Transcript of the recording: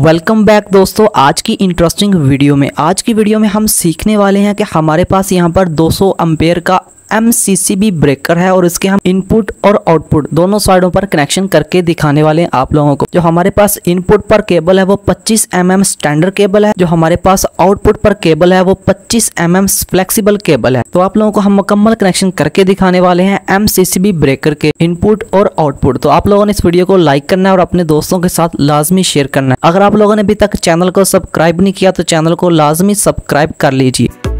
Welcome back दोस्तों, आज की इंटरेस्टिंग वीडियो में हम सीखने वाले हैं कि हमारे पास यहाँ पर 200 एम्पीयर का MCCB ब्रेकर है और इसके हम इनपुट और आउटपुट दोनों साइडों पर कनेक्शन करके दिखाने वाले हैं आप लोगों को। जो हमारे पास इनपुट पर केबल है वो 25 mm स्टैंडर्ड केबल है, जो हमारे पास आउटपुट पर केबल है वो 25 mm फ्लेक्सिबल केबल है। तो आप लोगों को हम मुकम्मल कनेक्शन करके दिखाने वाले हैं MCCB ब्रेकर के इनपुट और आउटपुट। तो आप लोगों ने इस वीडियो को लाइक करना है और अपने दोस्तों के साथ लाजमी शेयर करना है। अगर आप लोगों ने अभी तक चैनल को सब्सक्राइब नहीं किया तो चैनल को लाजमी सब्सक्राइब कर लीजिए।